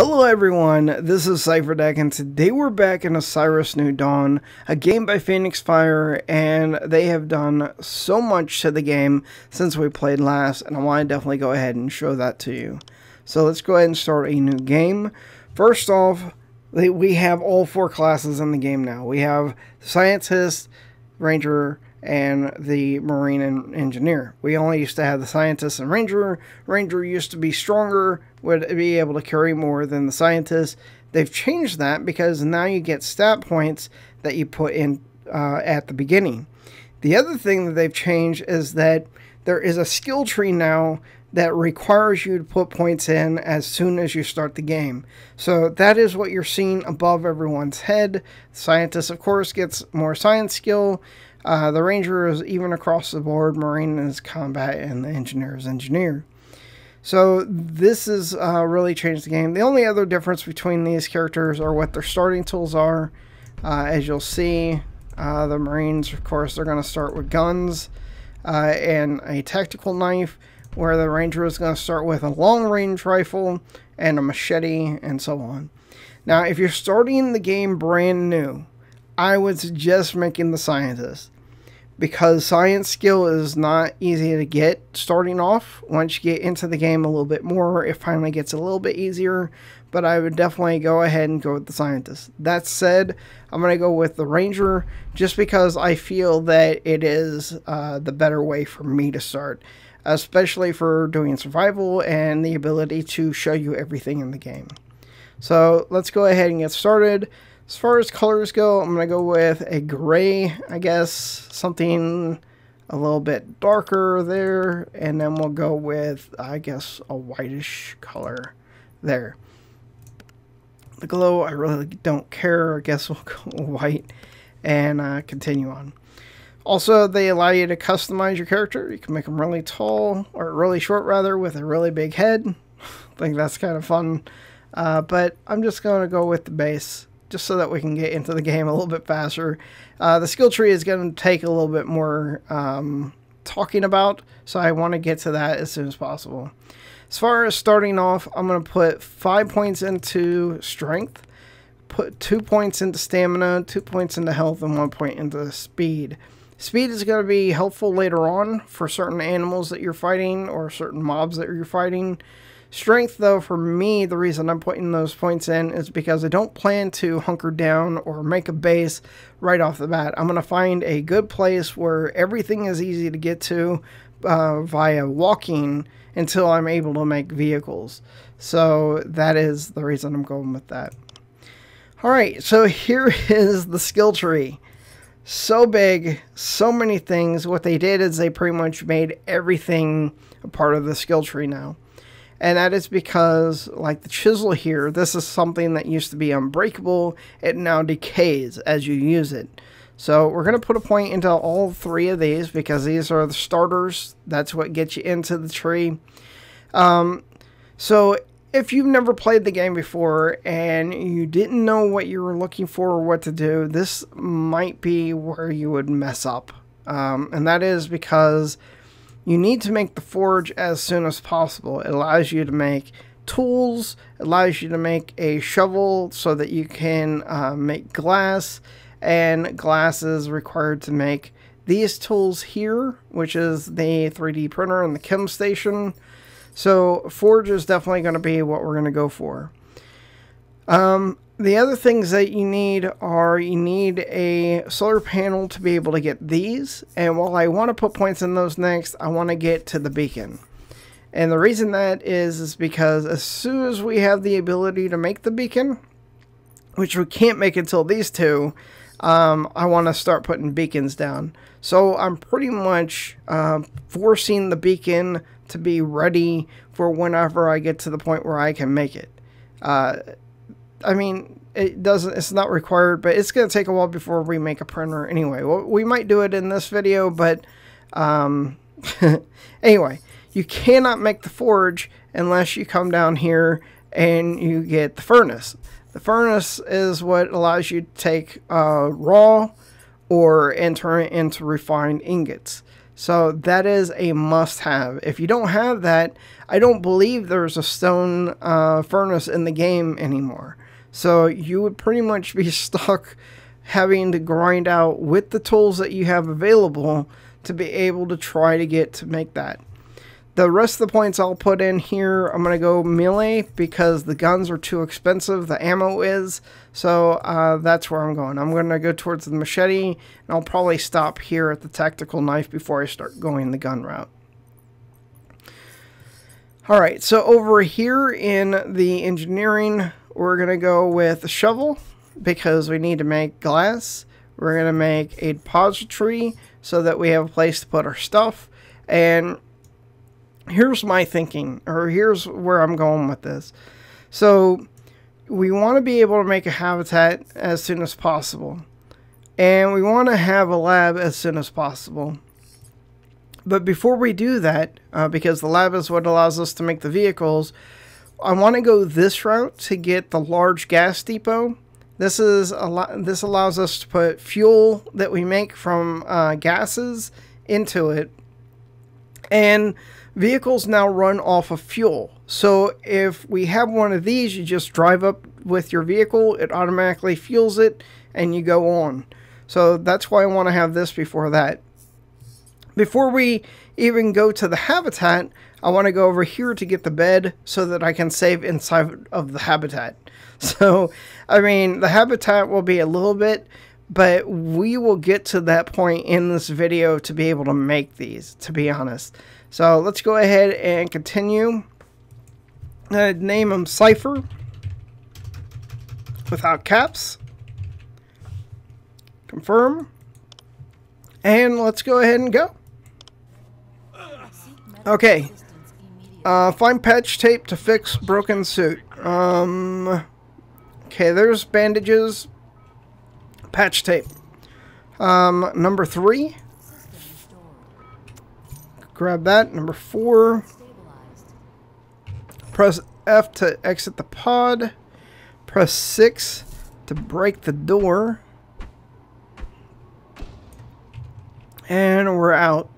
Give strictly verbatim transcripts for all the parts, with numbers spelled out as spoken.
Hello everyone, this is Cipher Deck, and today we're back in Osiris: New Dawn, a game by Phoenix Fire, and they have done so much to the game since we played last, and I want to definitely go ahead and show that to you. So let's go ahead and start a new game. First off, we have all four classes in the game now. We have the Scientist, Ranger, and the Marine and Engineer. We only used to have the Scientist and Ranger. Ranger used to be stronger, would be able to carry more than the Scientist. They've changed that because now you get stat points that you put in uh, at the beginning. The other thing that they've changed is that there is a skill tree now that requires you to put points in as soon as you start the game. So that is what you're seeing above everyone's head. The Scientist, of course, gets more science skill. Uh, the Ranger is even across the board, Marine is combat, and the Engineer is engineer. So this has uh, really changed the game. The only other difference between these characters are what their starting tools are. Uh, as you'll see, uh, the Marines, of course, they're going to start with guns uh, and a tactical knife, where the Ranger is going to start with a long-range rifle and a machete and so on. Now, if you're starting the game brand new, I would suggest making the Scientist, because science skill is not easy to get starting off. Once you get into the game a little bit more, it finally gets a little bit easier, but I would definitely go ahead and go with the Scientist. That said, I'm going to go with the Ranger just because I feel that it is uh, the better way for me to start, especially for doing survival and the ability to show you everything in the game. So let's go ahead and get started. As far as colors go, I'm going to go with a gray, I guess, something a little bit darker there, and then we'll go with, I guess, a whitish color there. The glow, I really don't care. I guess we'll go white and uh, continue on. Also, they allow you to customize your character. You can make them really tall, or really short, rather, with a really big head. I think that's kind of fun, uh, but I'm just going to go with the base, just so that we can get into the game a little bit faster. Uh, the skill tree is going to take a little bit more um, talking about, so I want to get to that as soon as possible. As far as starting off, I'm going to put five points into strength, put two points into stamina, two points into health, and one point into speed. Speed is going to be helpful later on for certain animals that you're fighting or certain mobs that you're fighting. Strength, though, for me, the reason I'm putting those points in is because I don't plan to hunker down or make a base right off the bat. I'm going to find a good place where everything is easy to get to uh, via walking until I'm able to make vehicles. So that is the reason I'm going with that. All right, so here is the skill tree. So big, so many things. What they did is they pretty much made everything a part of the skill tree now. And that is because, like the chisel here, this is something that used to be unbreakable. It now decays as you use it. So we're going to put a point into all three of these because these are the starters. That's what gets you into the tree. Um, so if you've never played the game before and you didn't know what you were looking for or what to do, this might be where you would mess up. Um, and that is because you need to make the forge as soon as possible. It allows you to make tools, allows you to make a shovel so that you can uh, make glass, and glass is required to make these tools here, which is the three D printer and the chem station. So forge is definitely going to be what we're going to go for. Um, the other things that you need are you need a solar panel to be able to get these. And while I want to put points in those next, I want to get to the beacon. And the reason that is is because as soon as we have the ability to make the beacon, which we can't make until these two, um, I want to start putting beacons down. So I'm pretty much uh, forcing the beacon to be ready for whenever I get to the point where I can make it. Uh, I mean, it doesn't, it's not required, but it's going to take a while before we make a printer anyway. Well, we might do it in this video, but um, anyway, you cannot make the forge unless you come down here and you get the furnace. The furnace is what allows you to take uh, raw or enter it into refined ingots. So that is a must-have. If you don't have that, I don't believe there's a stone uh, furnace in the game anymore. So you would pretty much be stuck having to grind out with the tools that you have available to be able to try to get to make that. The rest of the points I'll put in here, I'm going to go melee because the guns are too expensive, the ammo is, so uh, that's where I'm going. I'm going to go towards the machete, and I'll probably stop here at the tactical knife before I start going the gun route. Alright, so over here in the engineering, we're going to go with a shovel because we need to make glass. We're going to make a depository so that we have a place to put our stuff, and here's my thinking, or here's where I'm going with this. So we want to be able to make a habitat as soon as possible, and we want to have a lab as soon as possible. But before we do that, uh, because the lab is what allows us to make the vehicles, I want to go this route to get the large gas depot. This is a lot. This allows us to put fuel that we make from uh, gases into it, and vehicles now run off of fuel. So if we have one of these, you just drive up with your vehicle, it automatically fuels it, and you go on. So that's why I want to have this before that. Before we even go to the habitat, I want to go over here to get the bed so that I can save inside of the habitat. So, I mean, the habitat will be a little bit, but we will get to that point in this video to be able to make these, to be honest. So let's go ahead and continue. I'd name them Cipher without caps. Confirm. And let's go ahead and go. Okay. Uh, find patch tape to fix broken suit. Um, okay, there's bandages. Patch tape. Um, number three. Grab that. Number four. Press F to exit the pod. Press six to break the door. And we're out.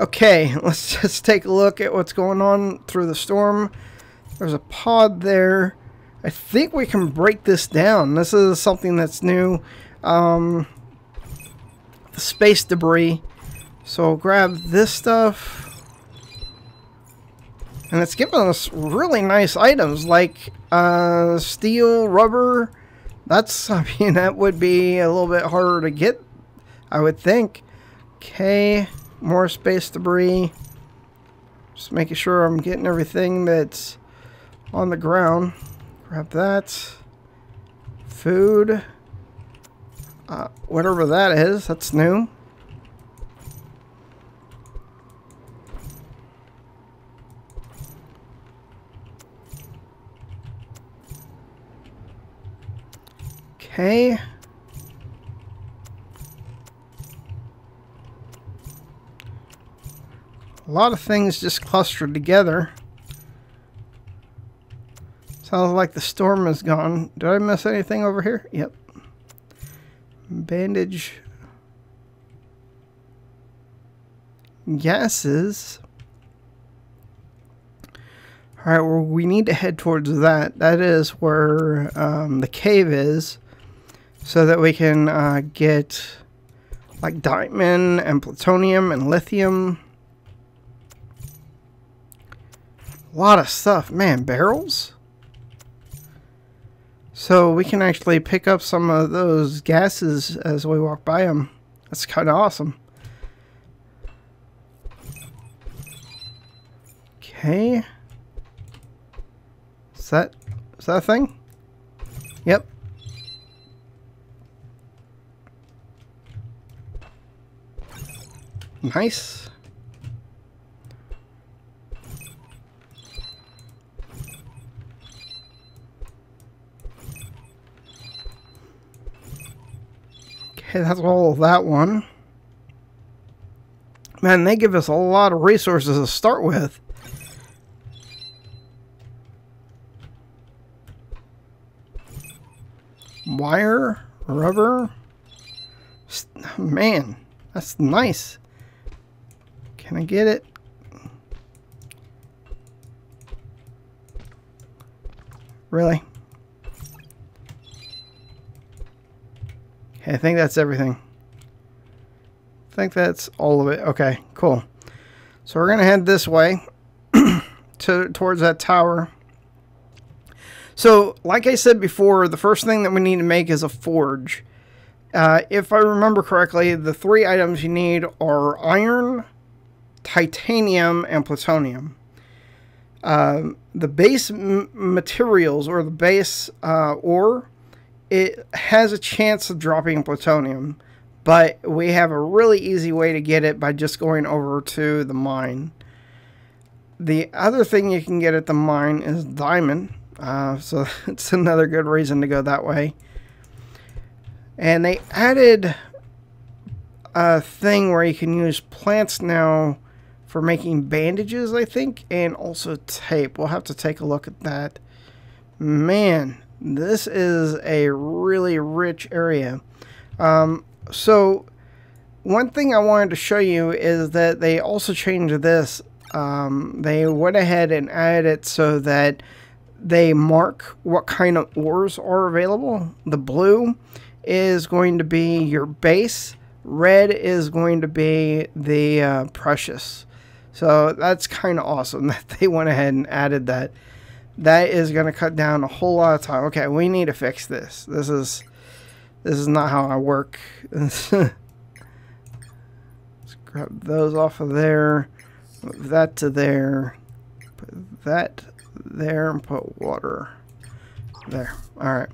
Okay, let's just take a look at what's going on through the storm. There's a pod there. I think we can break this down. This is something that's new. Um, the space debris. So I'll grab this stuff, and it's giving us really nice items like uh, steel, rubber. That's, I mean, that would be a little bit harder to get, I would think. Okay, more space debris. Just making sure I'm getting everything that's on the ground. Grab that. Food. Uh, whatever that is, that's new. Okay. A lot of things just clustered together. Sounds like the storm is gone. Did I miss anything over here? Yep. Bandage. Gases. Alright, well, we need to head towards that. That is where um, the cave is, so that we can uh, get like diamond and plutonium and lithium. A lot of stuff, man. Barrels. So we can actually pick up some of those gases as we walk by them. That's kind of awesome. Okay. Is that, is that a thing? Yep. Nice. Okay, that's all of that one. Man, they give us a lot of resources to start with. Wire, rubber. Man, that's nice. Can I get it? Really? Okay, I think that's everything. I think that's all of it. Okay, cool. So we're going to head this way to, towards that tower. So, like I said before, the first thing that we need to make is a forge. Uh, if I remember correctly, the three items you need are iron, titanium, and plutonium. Uh, the base m materials, or the base uh, ore, it has a chance of dropping plutonium, but we have a really easy way to get it by just going over to the mine. The other thing you can get at the mine is diamond, uh, so it's another good reason to go that way. And they added a thing where you can use plants now for making bandages, I think, and also tape. We'll have to take a look at that. Man, this is a really rich area. Um, so, one thing I wanted to show you is that they also changed this. Um, they went ahead and added it so that they mark what kind of ores are available. The blue is going to be your base. Red is going to be the uh, precious. So that's kind of awesome that they went ahead and added that. That is going to cut down a whole lot of time. Okay, we need to fix this. This is this is not how I work. Let's grab those off of there. Move that to there. Put that there and put water there. All right.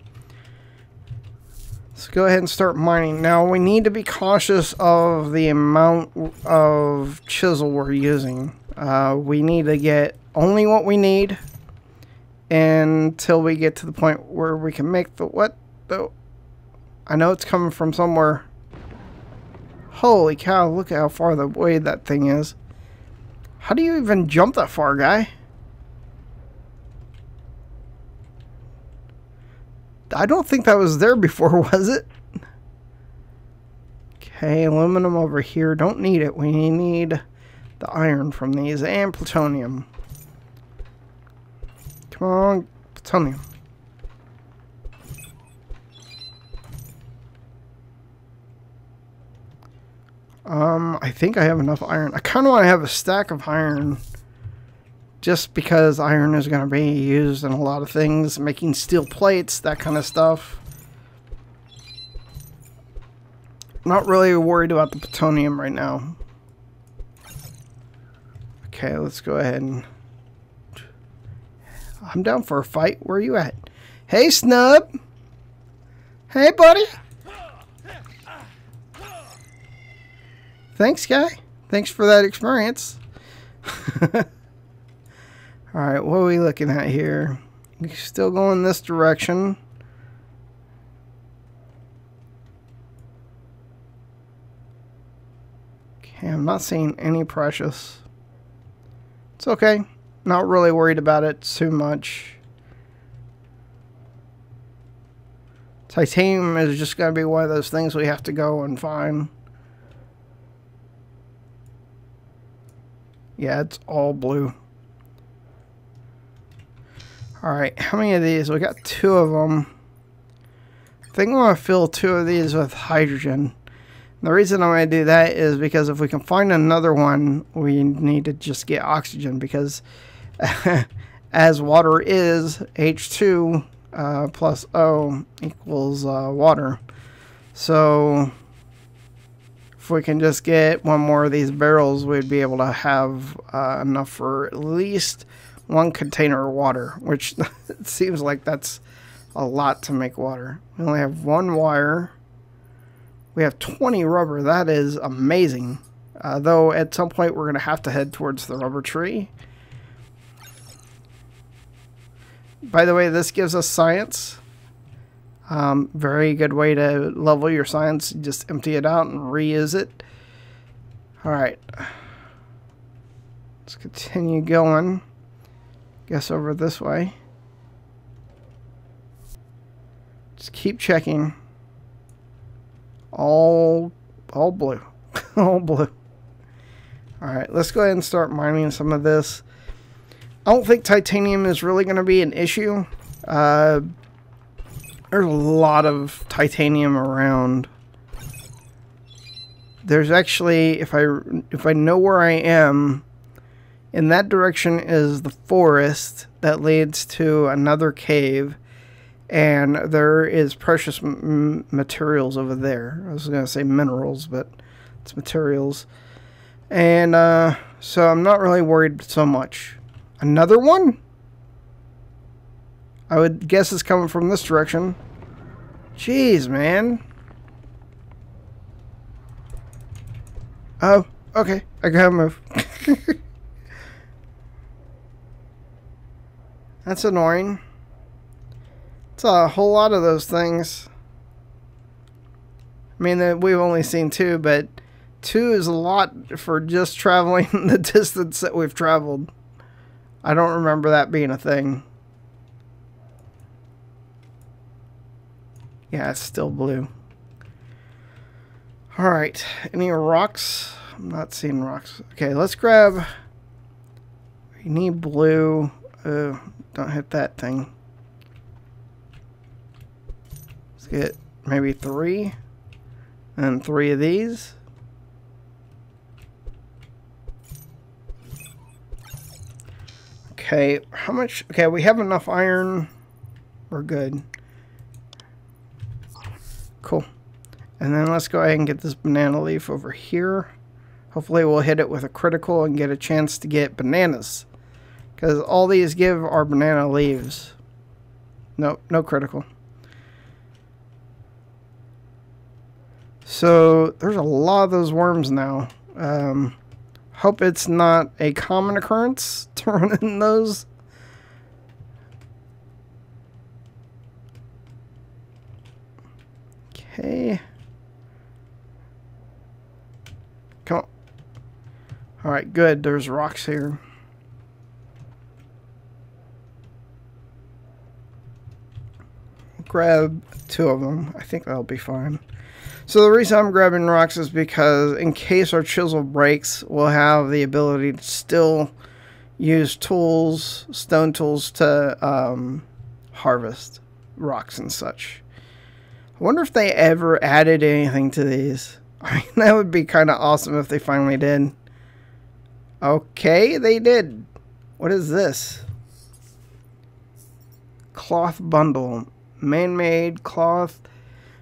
Let's go ahead and start mining. Now we need to be cautious of the amount of chisel we're using. Uh, we need to get only what we need until we get to the point where we can make the what though. I know it's coming from somewhere. Holy cow, look at how far the way that thing is. How do you even jump that far, guy? I don't think that was there before, was it? Okay, aluminum over here. Don't need it. We need the iron from these and plutonium. Come on, plutonium. Um, I think I have enough iron. I kind of want to have a stack of iron, just because iron is going to be used in a lot of things, making steel plates, that kind of stuff. I'm not really worried about the plutonium right now. Okay, let's go ahead and... I'm down for a fight. Where are you at? Hey, Snub! Hey, buddy! Thanks, guy. Thanks for that experience. Alright, what are we looking at here? We're still going this direction. Okay, I'm not seeing any precious. It's okay. Not really worried about it too much. Titanium is just going to be one of those things we have to go and find. Yeah, it's all blue. Alright, how many of these? We got two of them. I think I'm going to fill two of these with hydrogen. And the reason I'm going to do that is because if we can find another one, we need to just get oxygen. Because as water is, H two uh, plus O equals uh, water. So if we can just get one more of these barrels, we'd be able to have uh, enough for at least one container of water, which it seems like that's a lot to make water. We only have one wire. We have twenty rubber. That is amazing. Uh, though at some point we're going to have to head towards the rubber tree. By the way, this gives us science. Um, very good way to level your science. Just empty it out and reuse it. Alright. Let's continue going. Guess over this way. Just keep checking. All all blue. All blue. Alright, let's go ahead and start mining some of this. I don't think titanium is really going to be an issue. Uh, there's a lot of titanium around. There's actually, if I, if I know where I am, in that direction is the forest that leads to another cave. And there is precious m materials over there. I was going to say minerals, but it's materials. And uh, so I'm not really worried so much. Another one? I would guess it's coming from this direction. Jeez, man. Oh, okay. I gotta move. That's annoying. It's a whole lot of those things. I mean, we've only seen two, but two is a lot for just traveling the distance that we've traveled. I don't remember that being a thing. Yeah, it's still blue. Alright, any rocks? I'm not seeing rocks. Okay, let's grab... We need blue. Uh, don't hit that thing. Let's get maybe three. And three of these. Okay, how much? Okay, we have enough iron. We're good. Cool. And then let's go ahead and get this banana leaf over here. Hopefully we'll hit it with a critical and get a chance to get bananas. Because all these give are banana leaves. Nope, no critical. So there's a lot of those worms now. Um... Hope it's not a common occurrence to run in those. Okay. Come on. Alright, good. There's rocks here. Grab two of them. I think that'll be fine. So the reason I'm grabbing rocks is because in case our chisel breaks, we'll have the ability to still use tools, stone tools, to um, harvest rocks and such. I wonder if they ever added anything to these. I mean, that would be kind of awesome if they finally did. Okay, they did. What is this? Cloth bundle. Man-made cloth.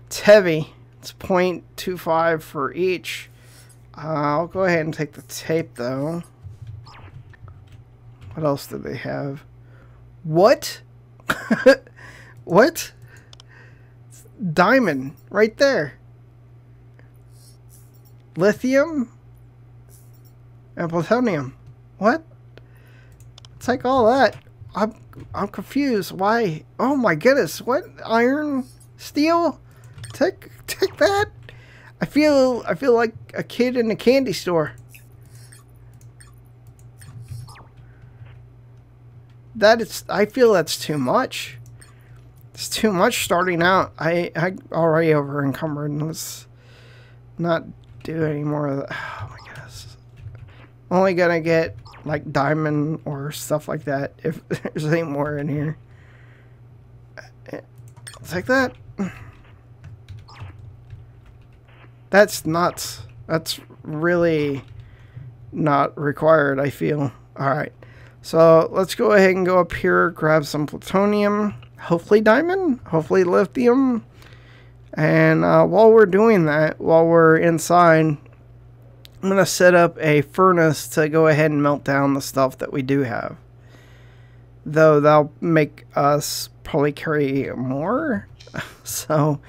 It's heavy. zero point two five for each. Uh, I'll go ahead and take the tape though. What else did they have? What? What? It's diamond right there. Lithium and plutonium. What? Take all that. I'm I'm confused. Why? Oh my goodness! What? Iron, steel. Take take that. I feel I feel like a kid in a candy store. That is, I feel that's too much. It's too much starting out. I I already over encumbered. Let's not do any more of that. Oh my goodness. I'm only gonna get like diamond or stuff like that if there's any more in here. Take that. That's nuts. That's really not required, I feel. Alright, so let's go ahead and go up here, grab some plutonium, hopefully diamond, hopefully lithium. And uh, while we're doing that, while we're inside, I'm going to set up a furnace to go ahead and melt down the stuff that we do have. Though that'll make us probably carry more. So...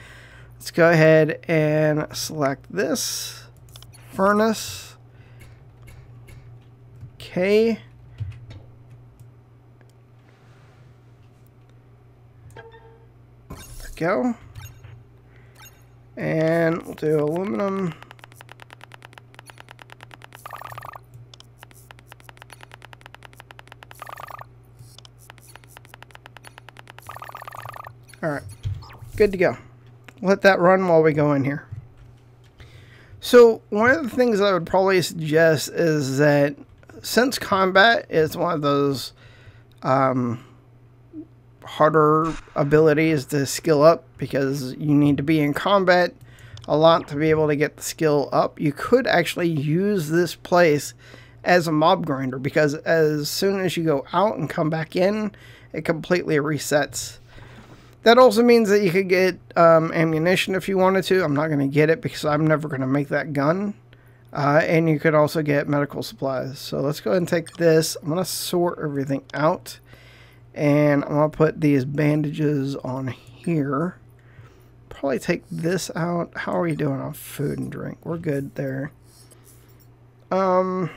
let's go ahead and select this furnace. Okay. Go. And we'll do aluminum. All right. Good to go. Let that run while we go in here. So one of the things I would probably suggest is that since combat is one of those um, harder abilities to skill up because you need to be in combat a lot to be able to get the skill up, you could actually use this place as a mob grinder, because as soon as you go out and come back in, it completely resets. That also means that you could get um, ammunition if you wanted to. I'm not going to get it because I'm never going to make that gun. Uh, and you could also get medical supplies. So let's go ahead and take this. I'm going to sort everything out. And I'm going to put these bandages on here. Probably take this out. How are we doing on food and drink? We're good there. Um,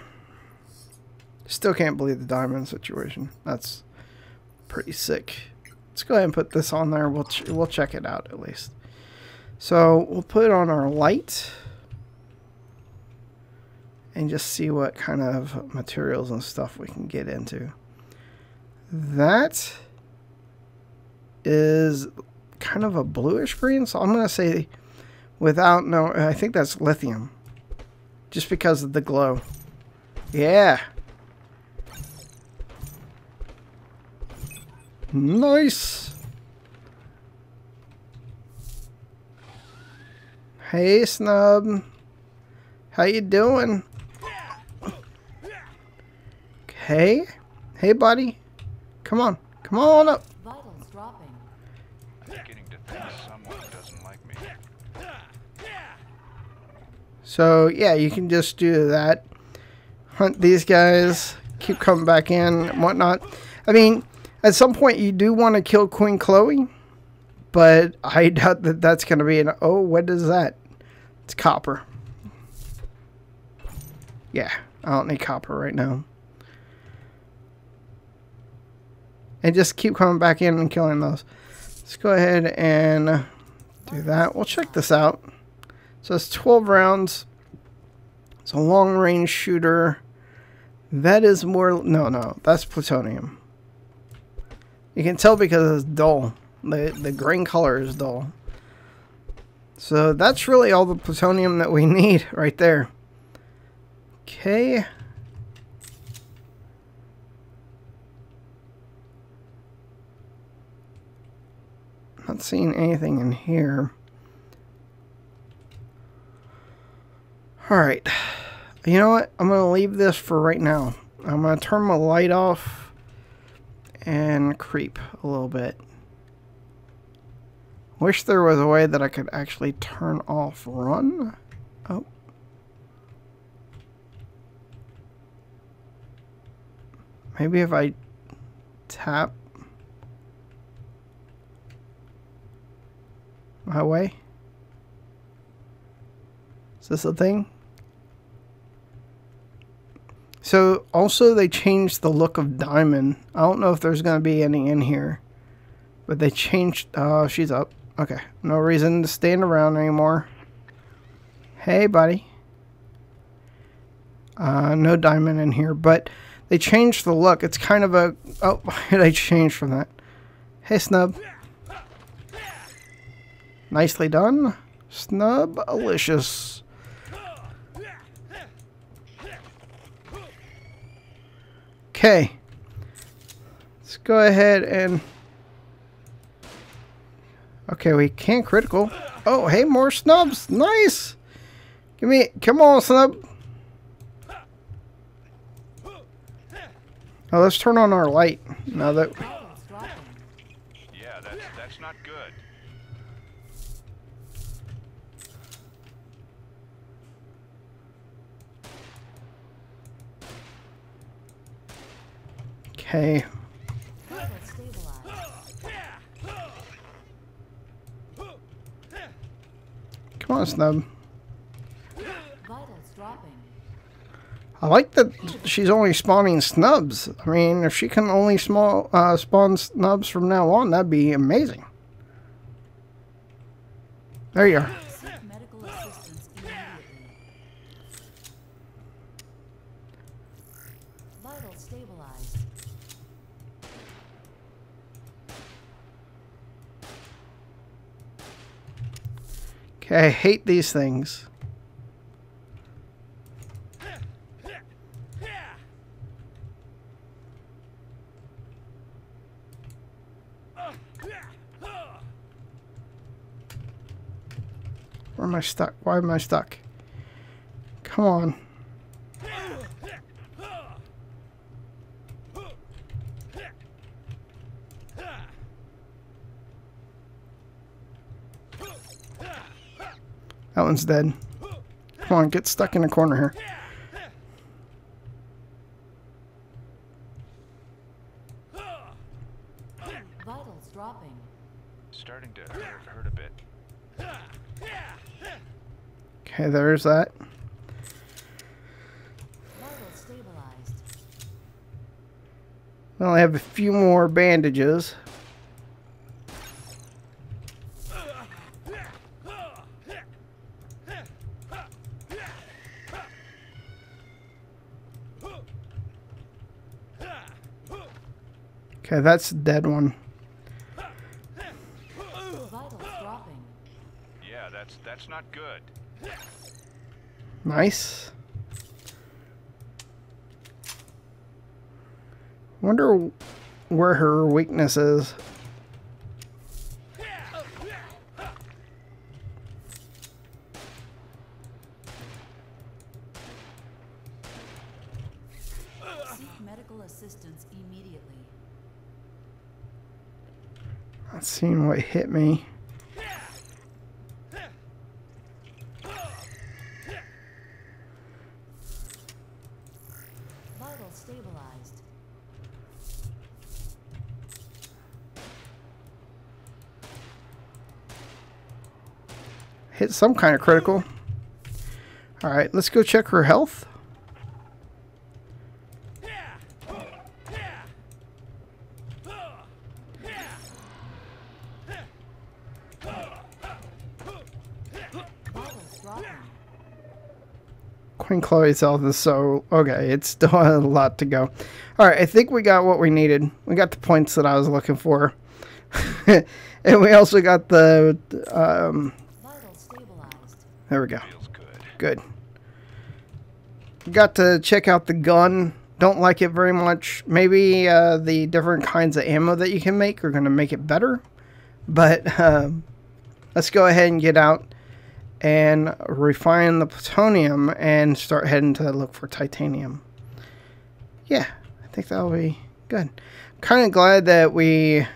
still can't believe the diamond situation. That's pretty sick. Let's go ahead and put this on there. We'll, ch we'll check it out at least. So we'll put it on our light and just see what kind of materials and stuff we can get into. That is kind of a bluish green. So I'm going to say without no, I think that's lithium just because of the glow. Yeah. Nice. Hey, Snub. How you doing? Okay. Hey, buddy. Come on. Come on up. Vitals dropping. I'm beginning to think someone doesn't like me. So, yeah, you can just do that. Hunt these guys. Keep coming back in and whatnot. I mean, at some point, you do want to kill Queen Chloe, but I doubt that that's going to be an... Oh, what is that? It's copper. Yeah, I don't need copper right now. And just keep coming back in and killing those. Let's go ahead and do that. We'll check this out. So it's twelve rounds. It's a long-range shooter. That is more... No, no, that's plutonium. You can tell because it's dull. The, the green color is dull. So that's really all the plutonium that we need right there. Okay. Not seeing anything in here. Alright. You know what? I'm going to leave this for right now. I'm going to turn my light off and creep a little bit. Wish there was a way that I could actually turn off run. Oh. Maybe if I tap my way. Is this a thing? So, also, they changed the look of Diamond. I don't know if there's going to be any in here. But they changed... Oh, she's up. Okay. No reason to stand around anymore. Hey, buddy. Uh, no Diamond in here. But they changed the look. It's kind of a... Oh, why did I change from that? Hey, Snub. Nicely done. Snub-alicious. Okay, let's go ahead and... Okay, we can't critical. Oh, hey, more snubs. Nice. Give me... Come on, snub. Oh, let's turn on our light now that... We... Yeah, that's, that's not good. Hey. Come on, Snub. I like that she's only spawning snubs. I mean, if she can only small, uh, spawn snubs from now on, that'd be amazing. There you are. I hate these things. Where am I stuck? Why am I stuck? Come on. That one's dead. Come on, get stuck in a corner here. Vitals dropping. Starting to hurt a bit. Okay, there's that. Vitals stabilized. We only have a few more bandages. Okay, that's a dead one. Yeah, that's that's not good. Nice. Wonder where her weakness is. Seek medical assistance immediately. Not seeing what hit me. Vital stabilized. Hit some kind of critical. All right, let's go check her health. Queen Chloe's health is so okay. It's still a lot to go. All right, I think we got what we needed. We got the points that I was looking for, and we also got the. Um, there we go. Good. Got to check out the gun. Don't like it very much. Maybe uh, the different kinds of ammo that you can make are going to make it better. But um, let's go ahead and get out and refine the plutonium and start heading to look for titanium. Yeah, I think that'll be good. Kind of glad that we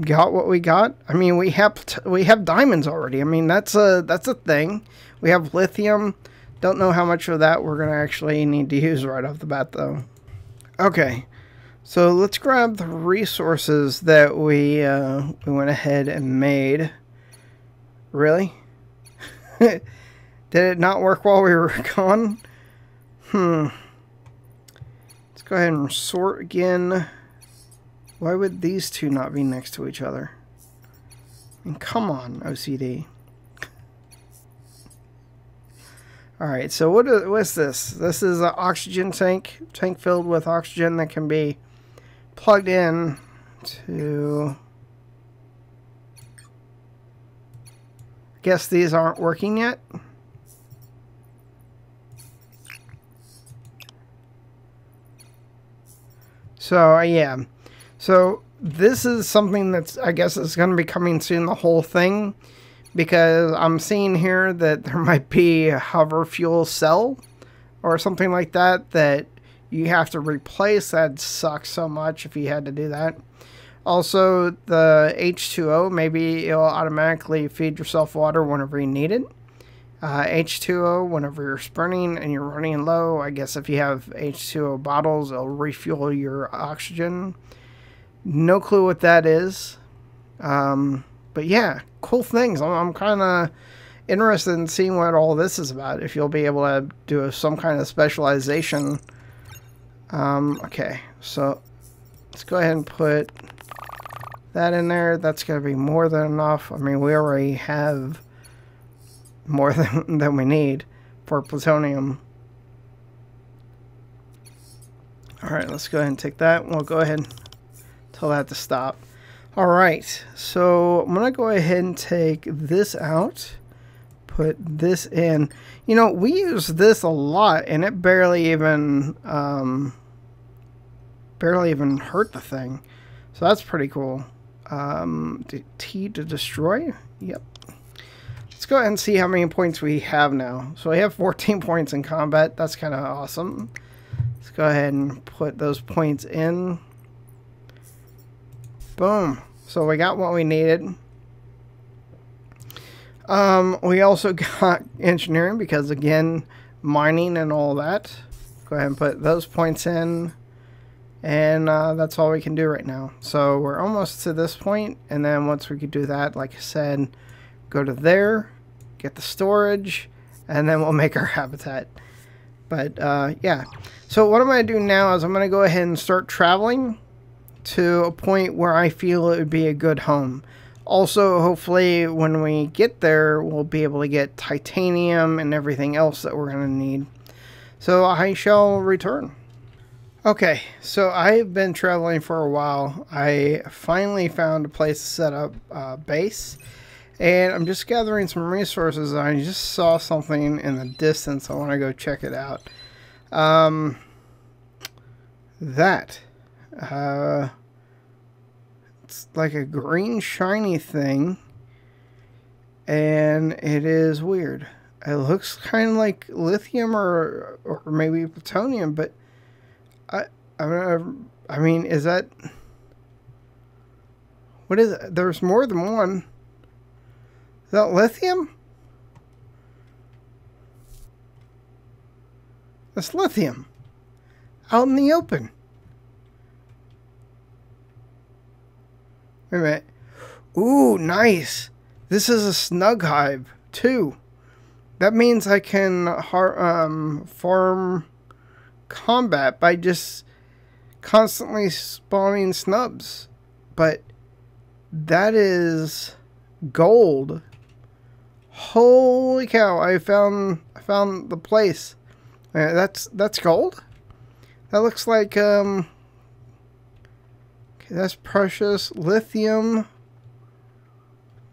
got what we got. I mean, we have we have diamonds already. I mean, that's a that's a thing. We have lithium. Don't know how much of that we're gonna actually need to use right off the bat though. Okay, so let's grab the resources that we uh, we went ahead and made. Really? Did it not work while we were gone? Hmm. Let's go ahead and sort again. Why would these two not be next to each other? I mean, come on, O C D. Alright, so what is, what's this? This is an oxygen tank. Tank filled with oxygen that can be plugged in to... Guess these aren't working yet. So uh, yeah, so this is something that's I guess is going to be coming soon. The whole thing, because I'm seeing here that there might be a hover fuel cell or something like that that you have to replace. That sucks so much if you had to do that. Also, the H two O, maybe it'll automatically feed yourself water whenever you need it. Uh, H two O, whenever you're sprinting and you're running low, I guess if you have H two O bottles, it'll refuel your oxygen. No clue what that is. Um, but yeah, cool things. I'm, I'm kind of interested in seeing what all this is about. If you'll be able to do some kind of specialization. Um, okay, so let's go ahead and put... that in there. That's going to be more than enough. I mean, we already have more than, than we need for plutonium. Alright, let's go ahead and take that. We'll go ahead and tell that to stop. Alright, so I'm going to go ahead and take this out. Put this in. You know, we use this a lot and it barely even, um, barely even hurt the thing. So that's pretty cool. Um, T to destroy. Yep. Let's go ahead and see how many points we have now. So I have fourteen points in combat. That's kind of awesome. Let's go ahead and put those points in. Boom. So we got what we needed. Um, we also got engineering because, again, mining and all that. Go ahead and put those points in. And uh, that's all we can do right now. So we're almost to this point, and then once we could do that, like I said, go to there, get the storage, and then we'll make our habitat. But uh, yeah, so what I'm going to do now is I'm going to go ahead and start traveling to a point where I feel it would be a good home. Also, hopefully when we get there, we'll be able to get titanium and everything else that we're going to need. So I shall return. Okay, so I've been traveling for a while. I finally found a place to set up a base, and I'm just gathering some resources. And I just saw something in the distance. I want to go check it out. Um, that. Uh, it's like a green shiny thing, and it is weird. It looks kind of like lithium or, or maybe plutonium, but I, I, I mean, is that, what is it? There's more than one. Is that lithium? That's lithium. Out in the open. Wait a minute. Ooh, nice. This is a snug hive, too. That means I can har um, farm combat by just constantly spawning snubs, but that is gold. Holy cow, I found I found the place. Uh, that's that's gold. That looks like um okay, that's precious lithium.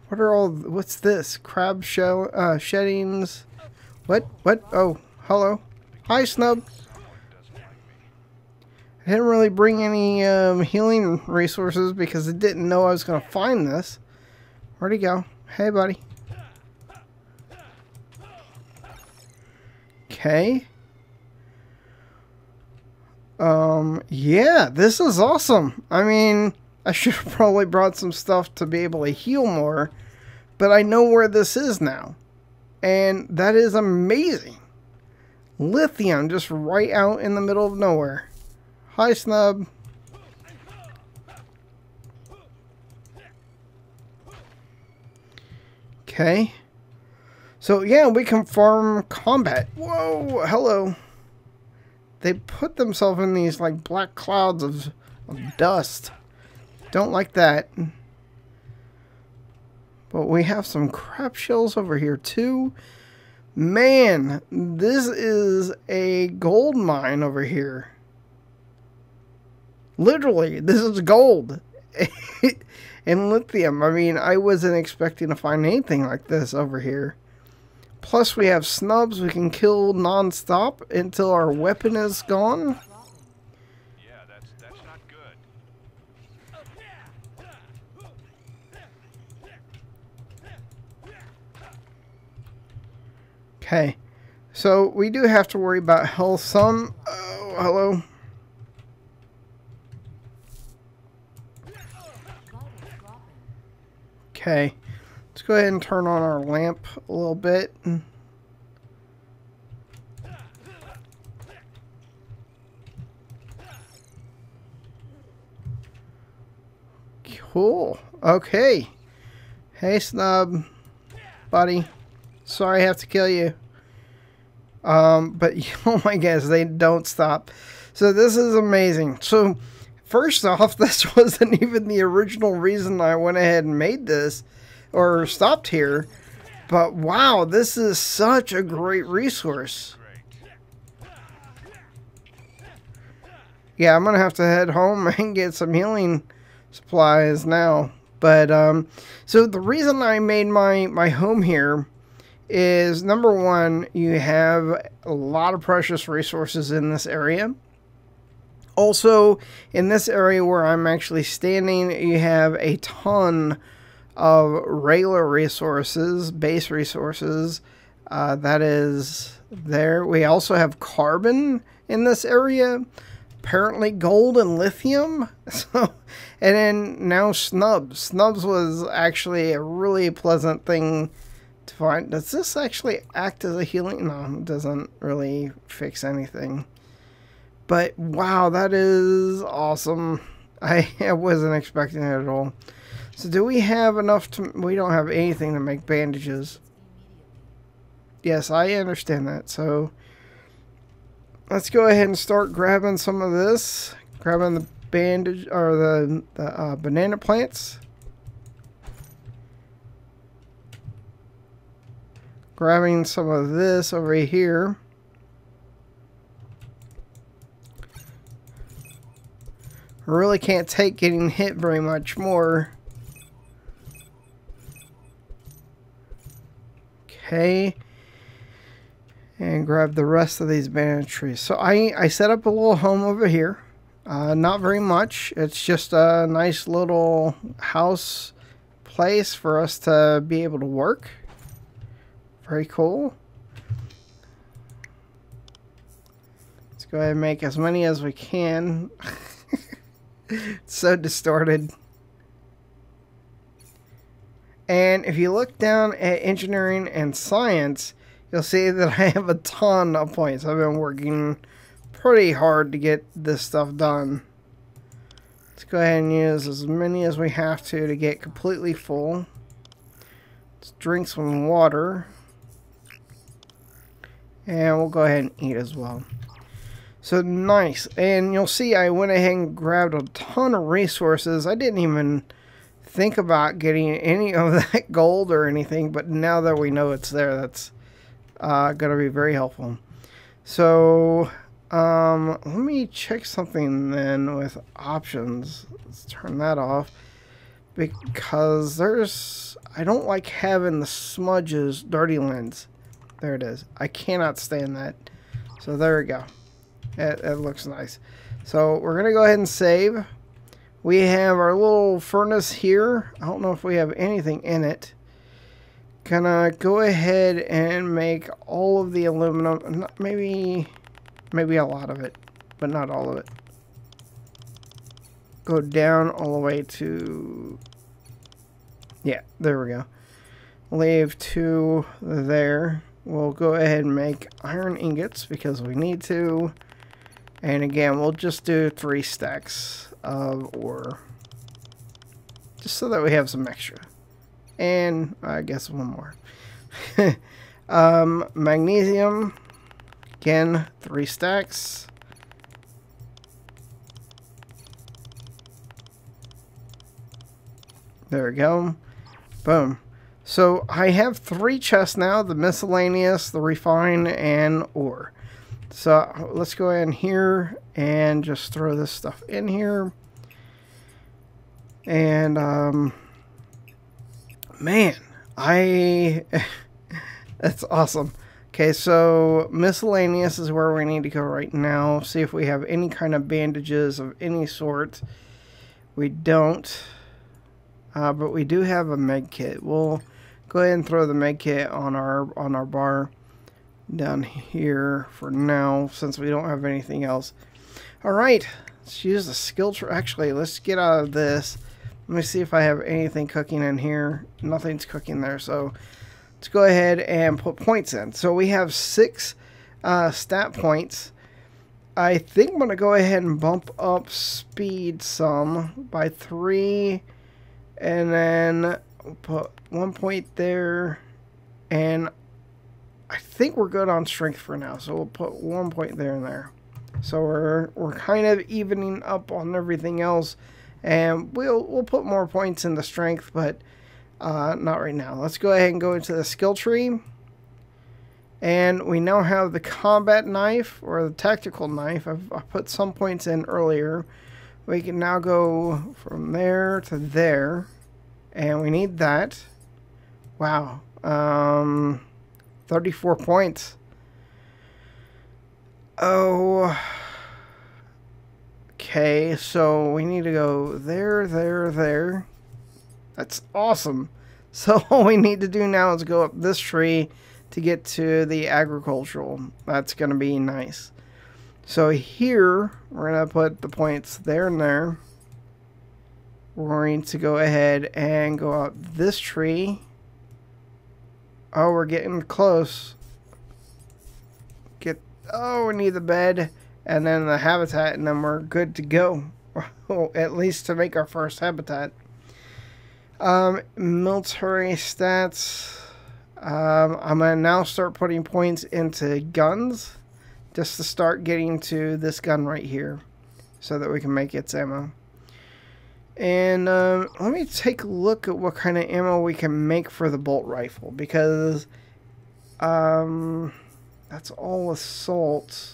What are all what's this? Crab shell uh sheddings. What? What? Oh, hello. Hi, Snub. I didn't really bring any um, healing resources because I didn't know I was going to find this. Where'd he go? Hey, buddy. Okay. Um, yeah, this is awesome. I mean, I should have probably brought some stuff to be able to heal more, but I know where this is now. And that is amazing. Lithium just right out in the middle of nowhere. Hi, Snub. Okay. So, yeah, we can farm combat. Whoa, hello. They put themselves in these, like, black clouds of, of dust. Don't like that. But we have some crab shells over here, too. Man, this is a gold mine over here. Literally, this is gold and lithium. I mean, I wasn't expecting to find anything like this over here. Plus, we have snubs we can kill non-stop until our weapon is gone. Yeah, that's, that's not good. Okay, so we do have to worry about health some. Oh, hello. Okay, let's go ahead and turn on our lamp a little bit. Cool. Okay. Hey, Snub, buddy. Sorry I have to kill you. Um, but oh my gosh, they don't stop. So this is amazing. So. First off, this wasn't even the original reason I went ahead and made this or stopped here. But wow, this is such a great resource. Yeah, I'm going to have to head home and get some healing supplies now. But um, so the reason I made my, my home here is, number one, you have a lot of precious resources in this area. Also, in this area where I'm actually standing, you have a ton of regular resources, base resources, uh, that is there. We also have carbon in this area, apparently gold and lithium. So, and then now snubs. Snubs was actually a really pleasant thing to find. Does this actually act as a healing? No, it doesn't really fix anything. But wow, that is awesome. I, I wasn't expecting it at all. So do we have enough to... We don't have anything to make bandages. Yes, I understand that. So let's go ahead and start grabbing some of this. Grabbing the bandage or the, the uh, banana plants. Grabbing some of this over here. I really can't take getting hit very much more. Okay. And grab the rest of these banana trees. So I, I set up a little home over here. Uh, not very much. It's just a nice little house place for us to be able to work. Very cool. Let's go ahead and make as many as we can. It's so distorted. And if you look down at engineering and science, you'll see that I have a ton of points. I've been working pretty hard to get this stuff done. Let's go ahead and use as many as we have to to get completely full. Let's drink some water. And we'll go ahead and eat as well. So nice, and you'll see I went ahead and grabbed a ton of resources. I didn't even think about getting any of that gold or anything, but now that we know it's there, that's uh, gonna be very helpful. So um, let me check something then with options. Let's turn that off because there's, I don't like having the smudges, dirty lens. There it is. I cannot stand that. So there we go. It, it looks nice. So we're going to go ahead and save. We have our little furnace here. I don't know if we have anything in it. Gonna go ahead and make all of the aluminum. Maybe, maybe a lot of it, but not all of it. Go down all the way to... Yeah, there we go. Leave two there. We'll go ahead and make iron ingots because we need to. And again, we'll just do three stacks of ore. Just so that we have some extra. And I guess one more. um, magnesium. Again, three stacks. There we go. Boom. So I have three chests now. The miscellaneous, the refine, and ore. So let's go in here and just throw this stuff in here. And um, man, I that's awesome. Okay, so miscellaneous is where we need to go right now. See if we have any kind of bandages of any sort. We don't, uh, but we do have a med kit. We'll go ahead and throw the med kit on our on our bar down here for now, since we don't have anything else. All right, let's use the skill tree. Actually, let's get out of this. Let me see if I have anything cooking in here. Nothing's cooking there, so let's go ahead and put points in. So we have six uh, stat points. I think I'm going to go ahead and bump up speed some by three, and then put one point there, and I think we're good on strength for now, so we'll put one point there and there. So we're we're kind of evening up on everything else, and we'll we'll put more points into strength, but uh, not right now. Let's go ahead and go into the skill tree, and we now have the combat knife or the tactical knife. I've, I put some points in earlier. We can now go from there to there, and we need that. Wow. Um. thirty-four points. Oh. Okay, so we need to go there, there, there. That's awesome. So all we need to do now is go up this tree to get to the agricultural. That's going to be nice. So here, we're going to put the points there and there. We're going to go ahead and go up this tree. Oh, we're getting close. Get, oh, we need the bed and then the habitat, and then we're good to go. Well, at least to make our first habitat. Um, military stats. Um, I'm going to now start putting points into guns, just to start getting to this gun right here, so that we can make its ammo. And um, let me take a look at what kind of ammo we can make for the bolt rifle, because um, that's all assault.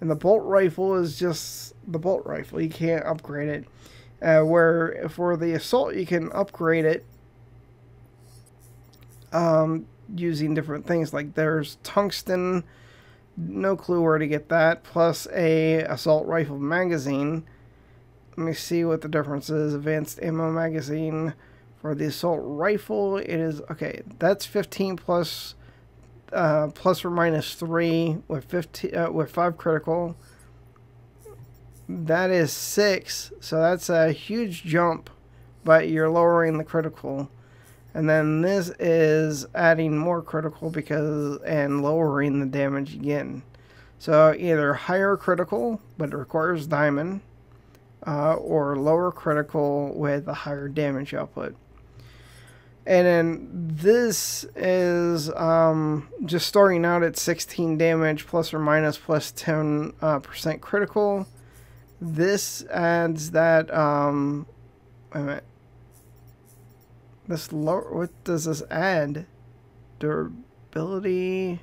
And the bolt rifle is just the bolt rifle. You can't upgrade it. Uh, where for the assault, you can upgrade it um, using different things. Like there's tungsten, no clue where to get that, plus a assault rifle magazine. Let me see what the difference is. Advanced ammo magazine for the assault rifle. It is, okay, that's fifteen plus... Uh, plus or minus three with fifteen uh, with five critical. That is six, so that's a huge jump, but you're lowering the critical. And then this is adding more critical because and lowering the damage again. So either higher critical, but it requires diamond, uh, or lower critical with a higher damage output. And then this is um, just starting out at sixteen damage, plus or minus, plus ten percent uh, critical. This adds that, um, wait a minute, this lower, what does this add? Durability,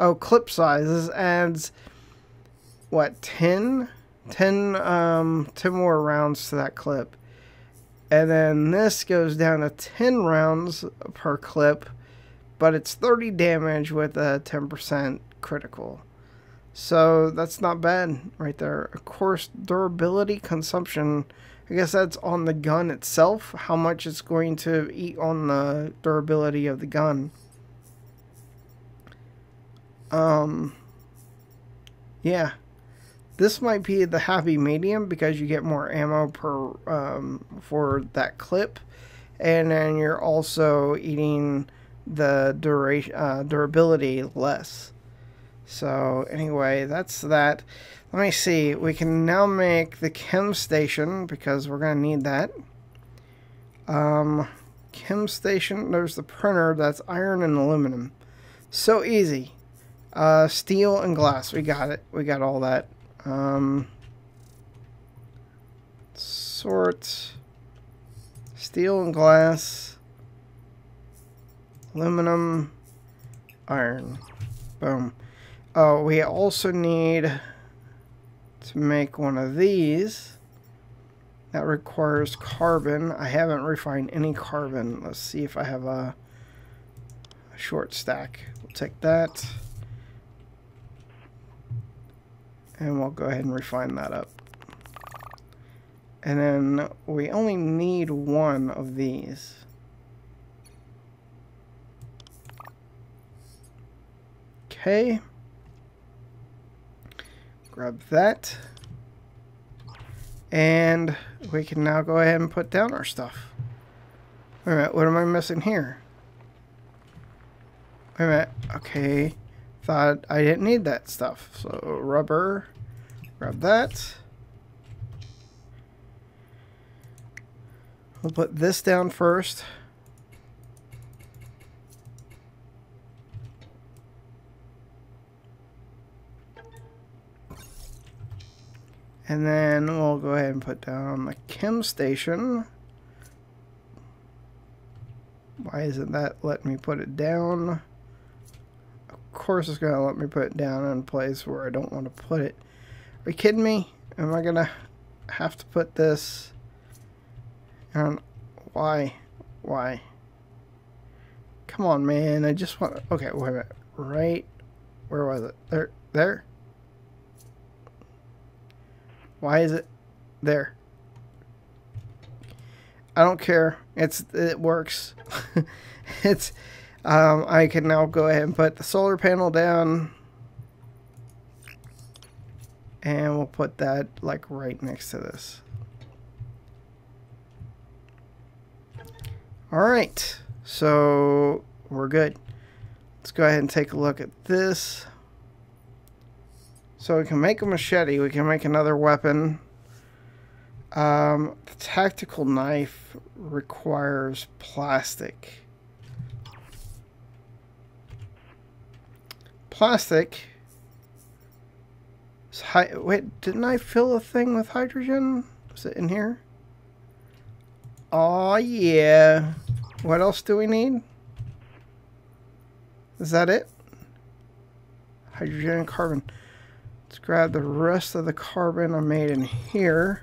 oh, clip size. This adds, what, ten? ten, um, ten more rounds to that clip. And then this goes down to ten rounds per clip, but it's thirty damage with a ten percent critical. So that's not bad right there. Of course, durability consumption, I guess that's on the gun itself, how much it's going to eat on the durability of the gun. Um, yeah. This might be the happy medium because you get more ammo per um, for that clip, and then you're also eating the duration uh, durability less. So anyway, that's that. Let me see. We can now make the chem station because we're gonna need that. Um, chem station. There's the printer. That's iron and aluminum. So easy. Uh, steel and glass. We got it. We got all that. Um, sort, steel and glass, aluminum, iron, boom. Oh, we also need to make one of these. That requires carbon. I haven't refined any carbon. Let's see if I have a, a short stack. We'll take that. And we'll go ahead and refine that up. And then we only need one of these. Okay. Grab that. And we can now go ahead and put down our stuff. Wait a minute, what am I missing here? Wait a minute, okay. Thought I didn't need that stuff. So rubber, grab that. We'll put this down first. And then we'll go ahead and put down the chem station. Why isn't that letting me put it down? Course it's gonna let me put it down in a place where I don't want to put it. Are you kidding me? Am I gonna have to put this? And why? Why? Come on, man! I just want. Okay, wait a minute. Right? Where was it? There. There. Why is it there? I don't care. It's it works. it's um, I can now go ahead and put the solar panel down, and we'll put that like right next to this. All right, so we're good. Let's go ahead and take a look at this. So we can make a machete. We can make another weapon. Um, the tactical knife requires plastic. Plastic. Wait, didn't I fill a thing with hydrogen? Was it in here? Oh yeah. What else do we need? Is that it? Hydrogen and carbon. Let's grab the rest of the carbon I made in here.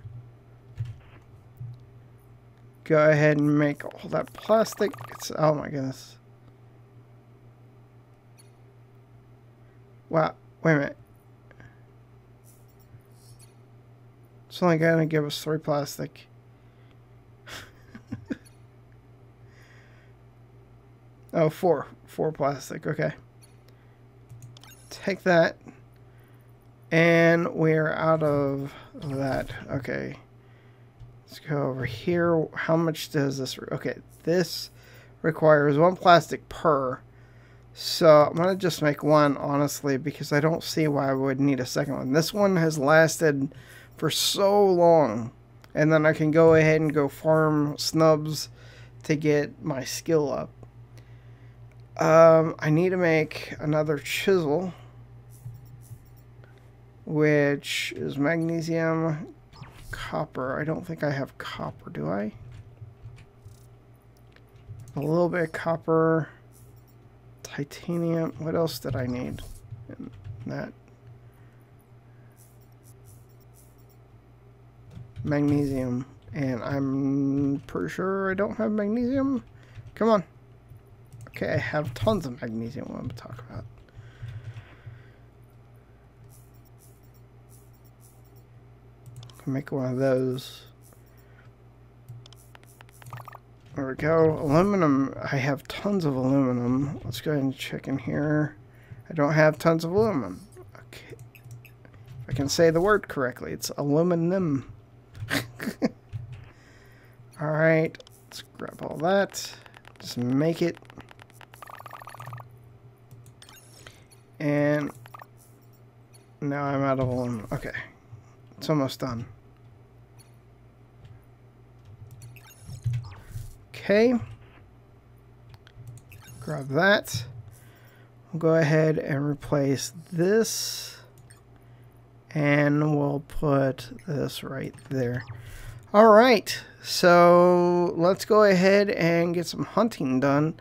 Go ahead and make all that plastic. It's, oh my goodness. Wow. Wait a minute. It's only going to give us three plastic. Oh, four. Four plastic. Okay. Take that. And we're out of that. Okay. Let's go over here. How much does this... Okay. This requires one plastic per. So I'm going to just make one, honestly, because I don't see why I would need a second one. This one has lasted for so long. And then I can go ahead and go farm snubs to get my skill up. Um, I need to make another chisel, which is magnesium, copper. I don't think I have copper, do I? A little bit of copper, titanium. What else did I need? And that magnesium, and I'm pretty sure I don't have magnesium. Come on. Okay, I have tons of magnesium. What I'm going to talk about. I can make one of those. There we go. Aluminum. I have tons of aluminum. Let's go ahead and check in here. I don't have tons of aluminum. Okay. If I can say the word correctly, it's aluminum. All right. Let's grab all that. Just make it. And now I'm out of aluminum. Okay. It's almost done. Okay. Grab that. We'll go ahead and replace this. And we'll put this right there. All right. So let's go ahead and get some hunting done.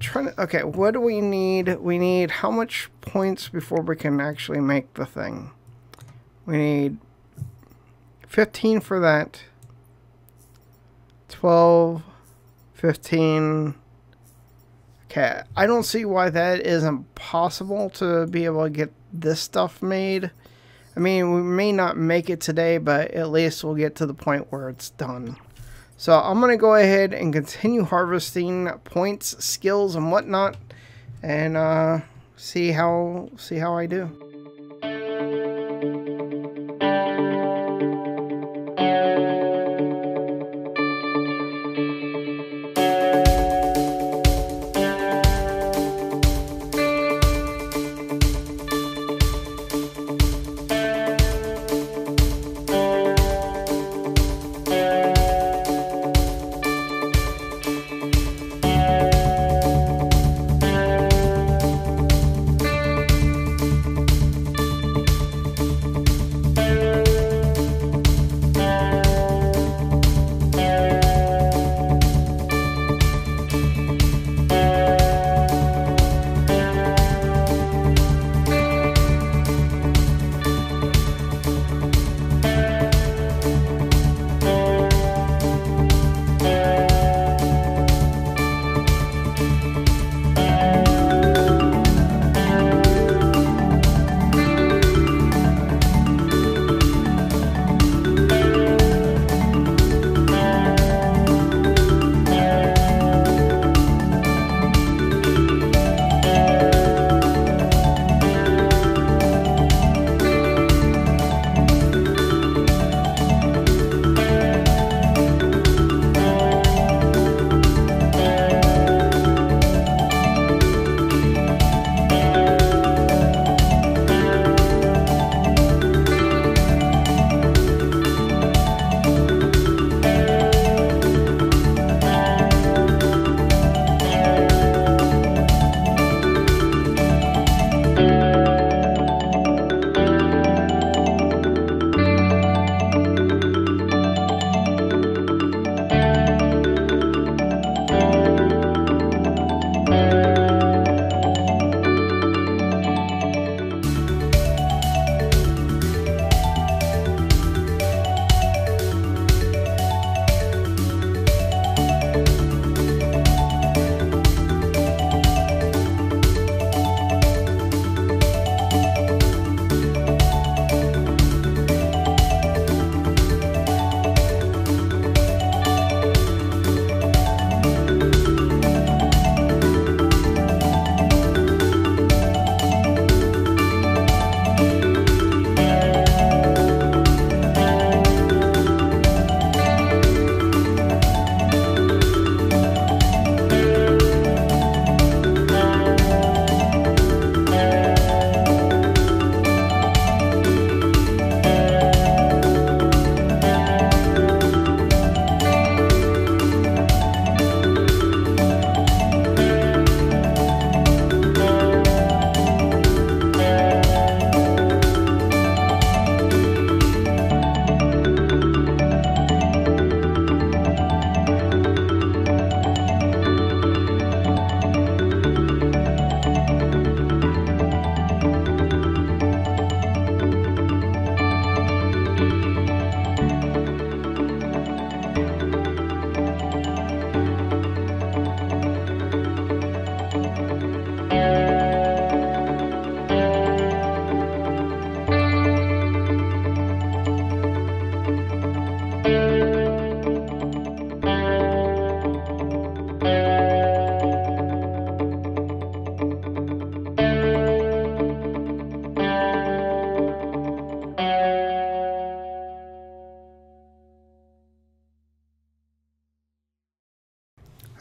Trying to, okay, what do we need? We need how much points before we can actually make the thing? We need fifteen for that. twelve, fifteen. Okay, I don't see why that isn't possible to be able to get this stuff made. I mean, we may not make it today, but at least we'll get to the point where it's done. So I'm going to go ahead and continue harvesting points, skills, and whatnot, and uh, see how see how I do.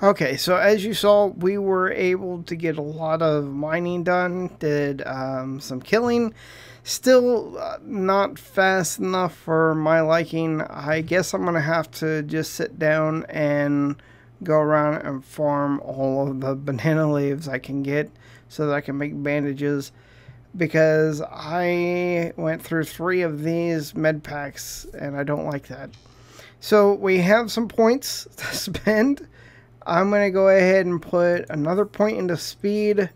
Okay, so as you saw, we were able to get a lot of mining done, did um, some killing. Still uh, not fast enough for my liking. I guess I'm going to have to just sit down and go around and farm all of the banana leaves I can get so that I can make bandages. Because I went through three of these med packs and I don't like that. So we have some points to spend. I'm going to go ahead and put another point into speed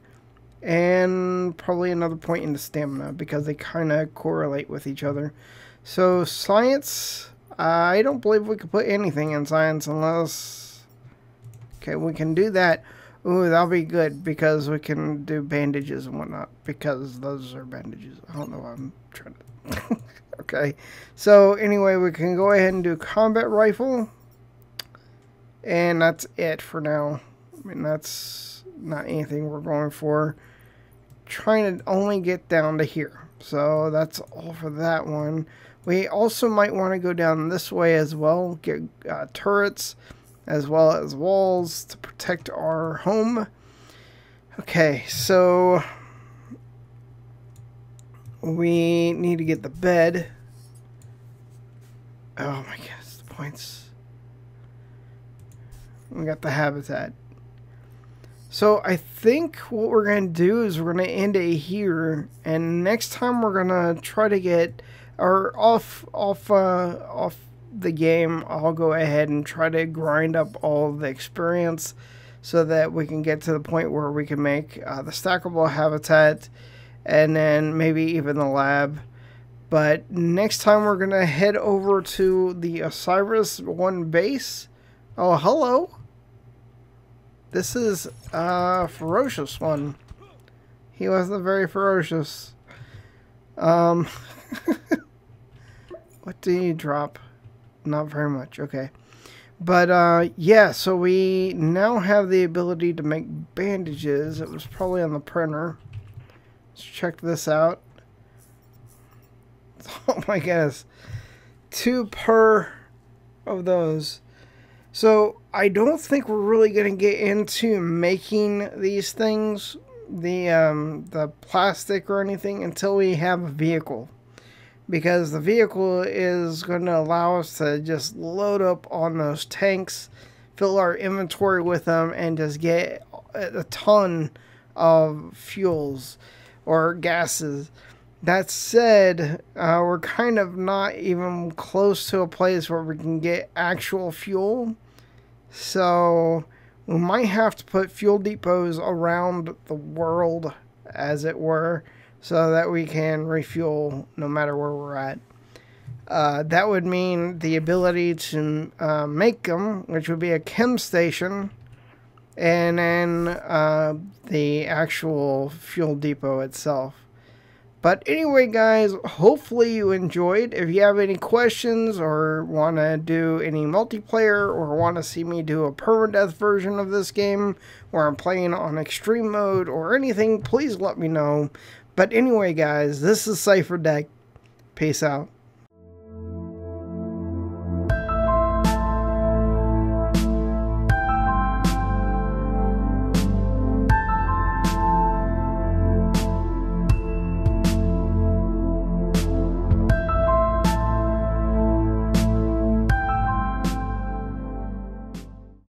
and probably another point into stamina because they kind of correlate with each other. So science, I don't believe we could put anything in science unless... Okay, we can do that. Ooh, that'll be good because we can do bandages and whatnot because those are bandages. I don't know why I'm trying to... Okay, so anyway, we can go ahead and do combat rifle. And that's it for now. I mean, that's not anything we're going for. Trying to only get down to here. So that's all for that one. We also might want to go down this way as well. Get uh, turrets as well as walls to protect our home. Okay, so we need to get the bed. Oh my goodness, the points. We got the habitat. So I think what we're going to do is we're going to end it here. And next time we're going to try to get... Or off, off, uh, off the game, I'll go ahead and try to grind up all the experience. So that we can get to the point where we can make uh, the stackable habitat. And then maybe even the lab. But next time we're going to head over to the Osiris one base. Oh, hello. This is a uh, ferocious one. He wasn't very ferocious. Um, what do you drop? Not very much. Okay. But uh, yeah, so we now have the ability to make bandages. It was probably on the printer. Let's check this out. Oh my goodness. Two per of those. So, I don't think we're really going to get into making these things, the, um, the plastic or anything, until we have a vehicle. Because the vehicle is going to allow us to just load up on those tanks, fill our inventory with them, and just get a ton of fuels or gases. That said, uh, we're kind of not even close to a place where we can get actual fuel. So we might have to put fuel depots around the world, as it were, so that we can refuel no matter where we're at. Uh, that would mean the ability to uh, make them, which would be a chem station, and then uh, the actual fuel depot itself. But anyway, guys, hopefully you enjoyed. If you have any questions or want to do any multiplayer or want to see me do a permadeath version of this game where I'm playing on extreme mode or anything, please let me know. But anyway, guys, this is Cipher Deck. Peace out.